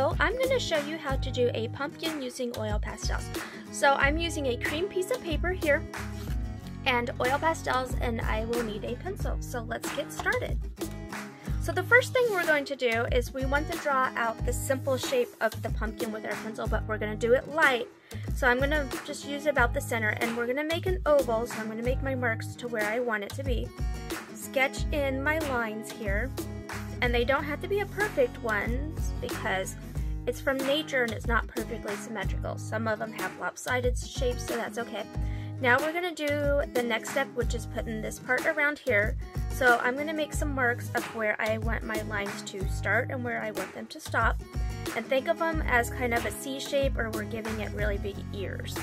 Hello, I'm going to show you how to do a pumpkin using oil pastels. So I'm using a cream piece of paper here and oil pastels, and I will need a pencil. So let's get started. So the first thing we're going to do is we want to draw out the simple shape of the pumpkin with our pencil, but we're going to do it light. So I'm going to just use about the center, and we're going to make an oval, so I'm going to make my marks to where I want it to be. Sketch in my lines here, and they don't have to be a perfect ones because it's from nature and it's not perfectly symmetrical. Some of them have lopsided shapes, so that's okay. Now we're going to do the next step, which is putting this part around here. So I'm going to make some marks of where I want my lines to start and where I want them to stop. And think of them as kind of a C shape, or we're giving it really big ears.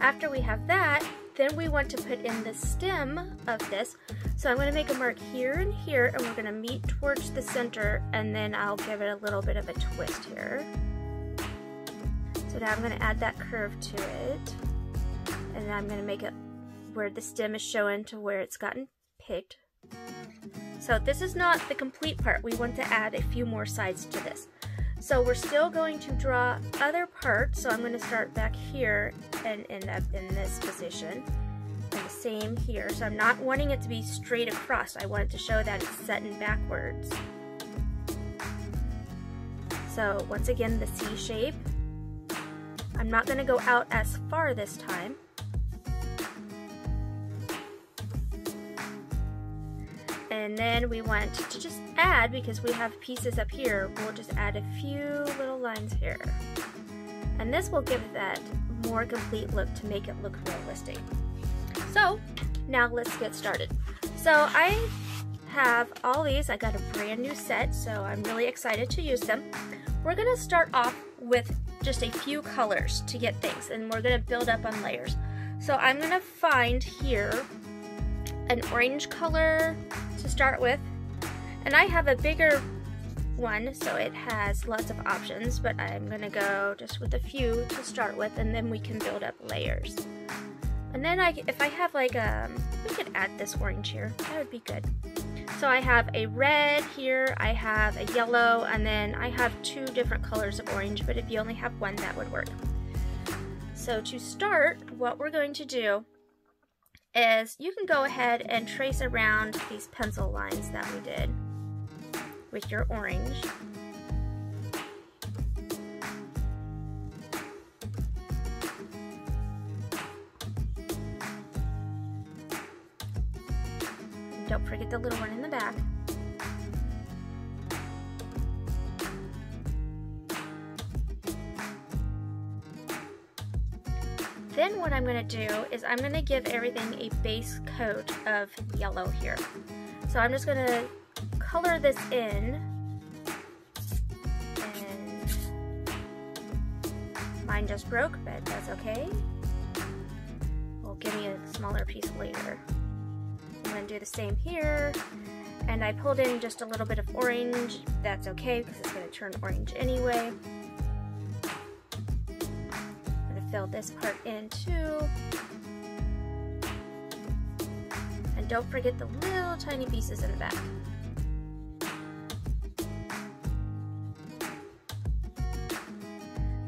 After we have that, then we want to put in the stem of this. So I'm going to make a mark here and here, and we're going to meet towards the center, and then I'll give it a little bit of a twist here. So now I'm going to add that curve to it, and I'm going to make it where the stem is showing to where it's gotten picked. So this is not the complete part. We want to add a few more sides to this. So we're still going to draw other parts, so I'm going to start back here and end up in this position, and the same here. So I'm not wanting it to be straight across, I want it to show that it's setting backwards. So once again, the C shape. I'm not going to go out as far this time. And then we want to just add, because we have pieces up here, we'll just add a few little lines here. And this will give that more complete look to make it look realistic. So now let's get started. So I have all these, I got a brand new set, so I'm really excited to use them. We're going to start off with just a few colors to get things, and we're going to build up on layers. So I'm going to find here an orange color to start with, and I have a bigger one, so it has lots of options, but I'm gonna go just with a few to start with, and then we can build up layers. And then if I have like we could add this orange here, that would be good. So I have a red here, I have a yellow, and then I have two different colors of orange, but if you only have one, that would work. So to start, what we're going to do is you can go ahead and trace around these pencil lines that we did with your orange. And don't forget the little one in the back. Then what I'm going to do is I'm going to give everything a base coat of yellow here. So I'm just going to color this in, and mine just broke, but that's okay. We'll give me a smaller piece later. I'm going to do the same here, and I pulled in just a little bit of orange. That's okay, because it's going to turn orange anyway. Fill this part in too, and don't forget the little tiny pieces in the back.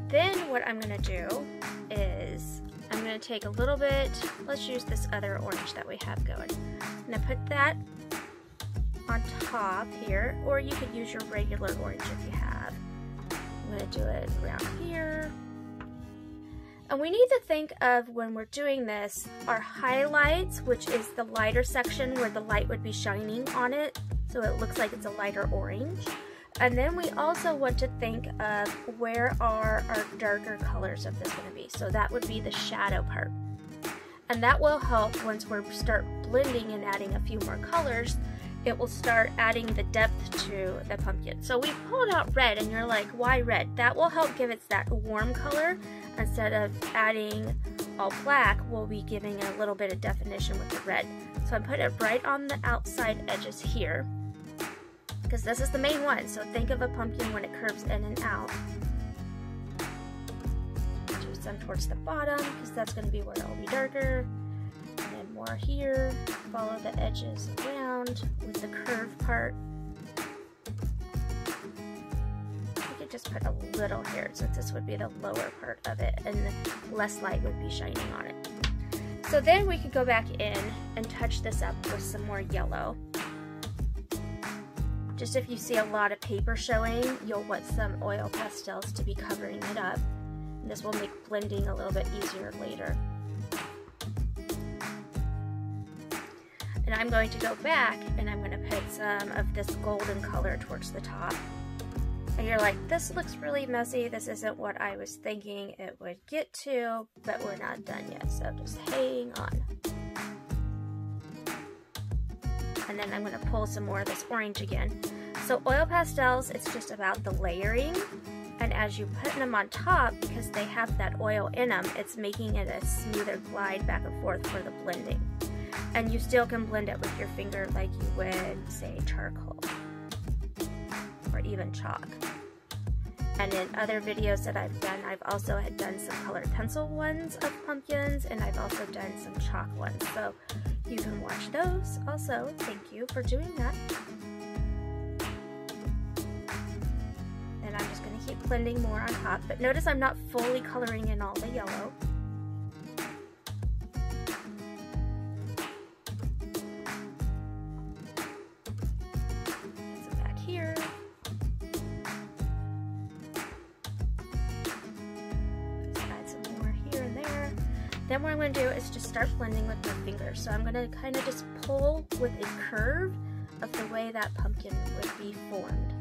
Then what I'm going to do is I'm going to take a little bit, let's use this other orange that we have going. I'm going to put that on top here, or you could use your regular orange if you have. I'm going to do it around here. And we need to think of, when we're doing this, our highlights, which is the lighter section where the light would be shining on it, so it looks like it's a lighter orange. And then we also want to think of where are our darker colors of this going to be. So that would be the shadow part. And that will help once we start blending and adding a few more colors. It will start adding the depth to the pumpkin. So we pulled out red, and you're like, why red? That will help give it that warm color. Instead of adding all black, we'll be giving a little bit of definition with the red. So I put it right on the outside edges here, because this is the main one. So think of a pumpkin when it curves in and out. Do some towards the bottom, because that's going to be where it will be darker. And then more here, follow the edges around with the curve part. I could just put a little here since this would be the lower part of it and less light would be shining on it. So then we could go back in and touch this up with some more yellow. Just if you see a lot of paper showing, you'll want some oil pastels to be covering it up. And this will make blending a little bit easier later. And I'm going to go back and I'm going to put some of this golden color towards the top. And you're like, this looks really messy. This isn't what I was thinking it would get to, but we're not done yet. So just hang on. And then I'm going to pull some more of this orange again. So oil pastels, it's just about the layering. And as you put them on top, because they have that oil in them, it's making it a smoother glide back and forth for the blending. And you still can blend it with your finger like you would, say, charcoal. Or even chalk. And in other videos that I've done, I've also had done some colored pencil ones of pumpkins, and I've also done some chalk ones, so you can watch those also. Thank you for doing that. And I'm just going to keep blending more on top, but notice I'm not fully coloring in all the yellow. Then what I'm going to do is just start blending with my finger. So I'm going to kind of just pull with a curve of the way that pumpkin would be formed.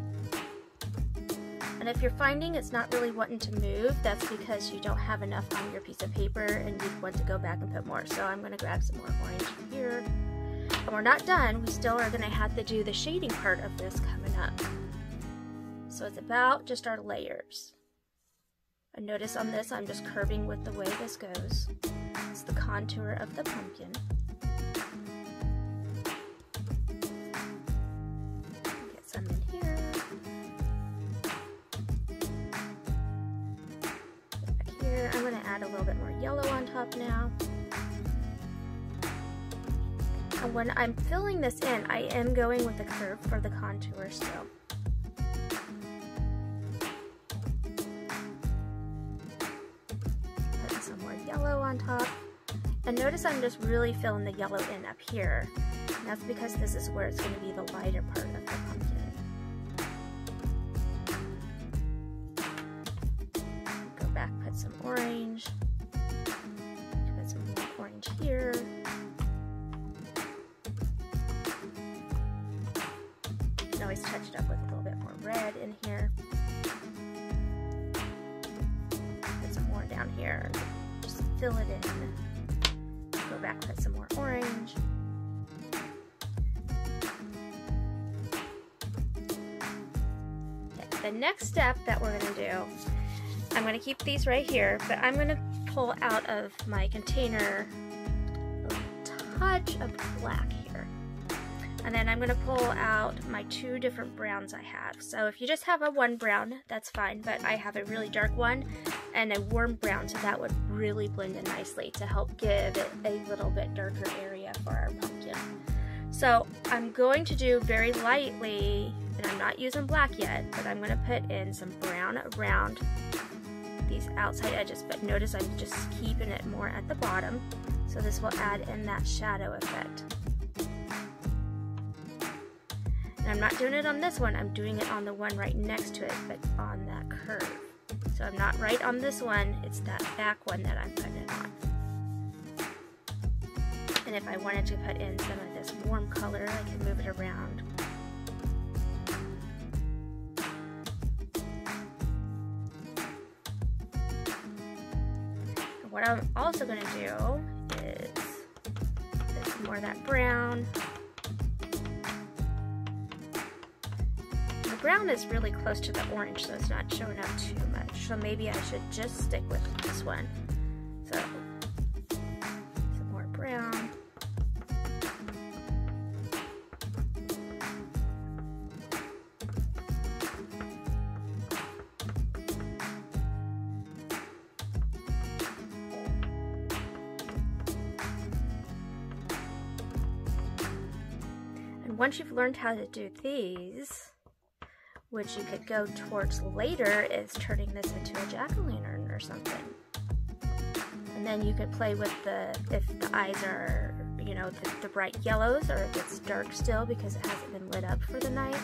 And if you're finding it's not really wanting to move, that's because you don't have enough on your piece of paper and you want to go back and put more. So I'm going to grab some more orange here. And we're not done. We still are going to have to do the shading part of this coming up. So it's about just our layers. And notice on this, I'm just curving with the way this goes. It's the contour of the pumpkin. Get some in here. Back here, I'm gonna add a little bit more yellow on top now. And when I'm filling this in, I am going with the curve for the contour still. Top. And notice I'm just really filling the yellow in up here. And that's because this is where it's going to be the lighter part of the pumpkin. Go back, put some orange. Put some more orange here. You can always touch it up with a little bit more red in here. Put some more down here. Fill it in. Go back, put some more orange. Okay, the next step that we're going to do, I'm going to keep these right here, but I'm going to pull out of my container a touch of black here. And then I'm going to pull out my two different browns I have. So if you just have a one brown, that's fine, but I have a really dark one and a warm brown, so that would really blend in nicely to help give it a little bit darker area for our pumpkin. So I'm going to do very lightly, and I'm not using black yet, but I'm gonna put in some brown around these outside edges, but notice I'm just keeping it more at the bottom, so this will add in that shadow effect. And I'm not doing it on this one, I'm doing it on the one right next to it, but on that curve. So I'm not right on this one, it's that back one that I'm putting it on. And if I wanted to put in some of this warm color, I can move it around. And what I'm also going to do is put some more of that brown. The brown is really close to the orange, so it's not showing up too much. So maybe I should just stick with this one. So, some more brown. And once you've learned how to do these, which you could go towards later, is turning this into a jack-o'-lantern or something. And then you could play with the, if the eyes are, you know, the bright yellows, or if it's dark still because it hasn't been lit up for the night.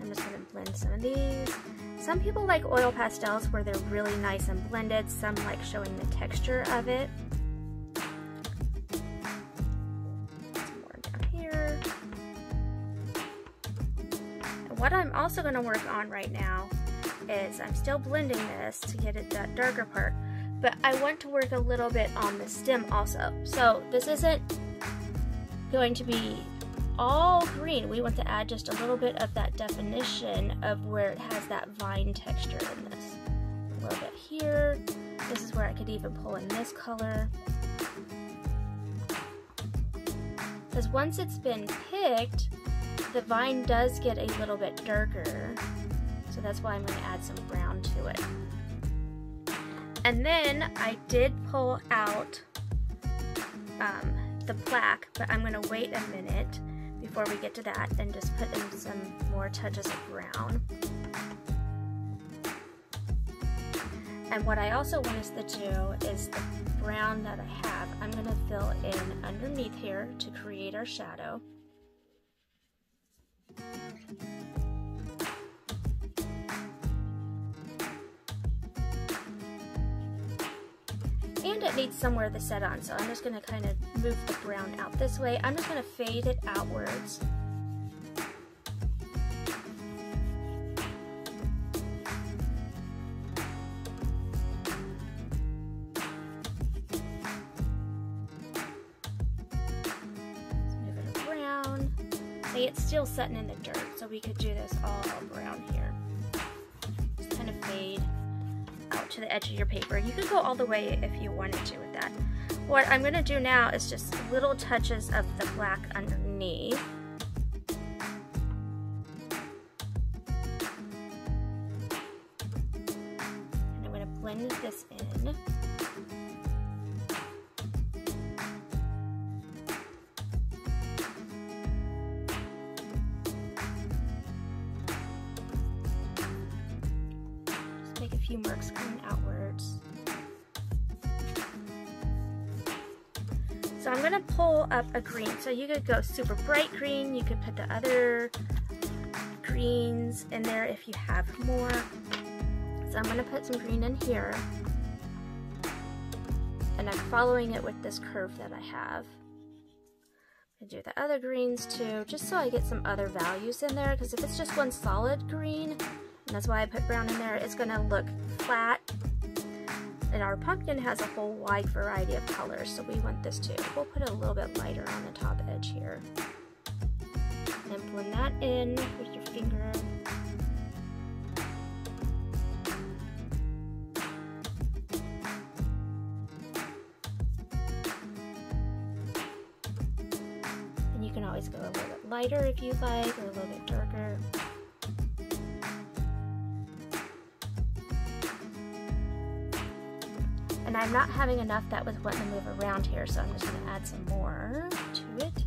I'm just going to blend some of these. Some people like oil pastels where they're really nice and blended. Some like showing the texture of it. What I'm also going to work on right now is I'm still blending this to get it that darker part, but I want to work a little bit on the stem also. So this isn't going to be all green. We want to add just a little bit of that definition of where it has that vine texture in this. A little bit here. This is where I could even pull in this color. Because once it's been picked, the vine does get a little bit darker, so that's why I'm going to add some brown to it. And then I did pull out the black, but I'm going to wait a minute before we get to that and just put in some more touches of brown. And what I also want us to do is the brown that I have, I'm going to fill in underneath here to create our shadow. And it needs somewhere to set on, so I'm just going to kind of move the brown out this way. I'm just going to fade it outwards. It's still setting in the dirt, so we could do this all around here. Just kind of fade out to the edge of your paper. You could go all the way if you wanted to with that. What I'm going to do now is just little touches of the black underneath. And I'm going to blend this in. Few marks coming outwards. So I'm going to pull up a green. So you could go super bright green, you could put the other greens in there if you have more. So I'm going to put some green in here, and I'm following it with this curve that I have. I'm going to do the other greens too, just so I get some other values in there, because if it's just one solid green, and that's why I put brown in there, it's going to look flat. And our pumpkin has a whole wide variety of colors, so we want this too. We'll put a little bit lighter on the top edge here. And blend that in with your finger. And you can always go a little bit lighter if you like, or a little bit darker. And I'm not having enough that was wanting to move around here, so I'm just going to add some more to it.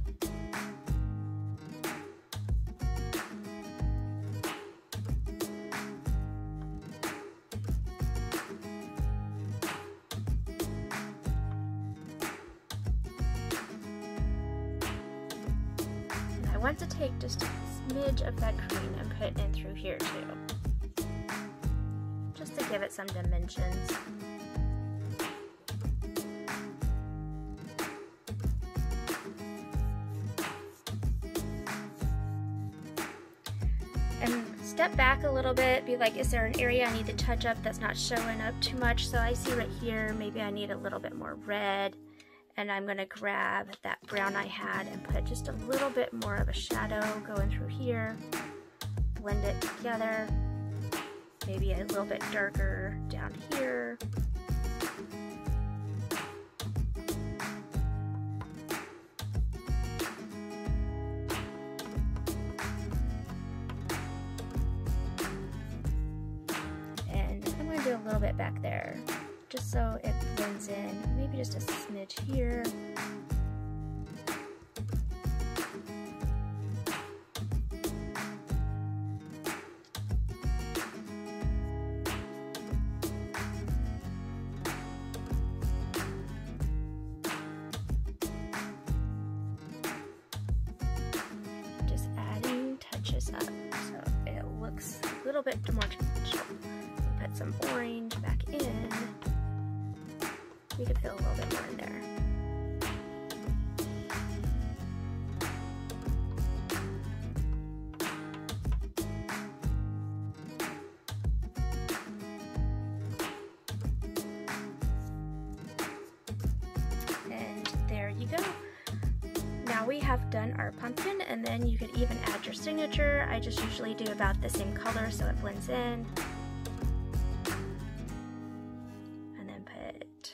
And I want to take just a smidge of that green and put in through here too, just to give it some dimensions. Step back a little bit, be like, is there an area I need to touch up that's not showing up too much? So I see right here, maybe I need a little bit more red, and I'm going to grab that brown I had and put just a little bit more of a shadow going through here, blend it together, maybe a little bit darker down here. A little bit back there, just so it blends in, maybe just a smidge here. up so it looks a little bit more traditional. Put some orange back in. You can put a little bit more in there. We have done our pumpkin, and then you could even add your signature. I just usually do about the same color so it blends in. And then put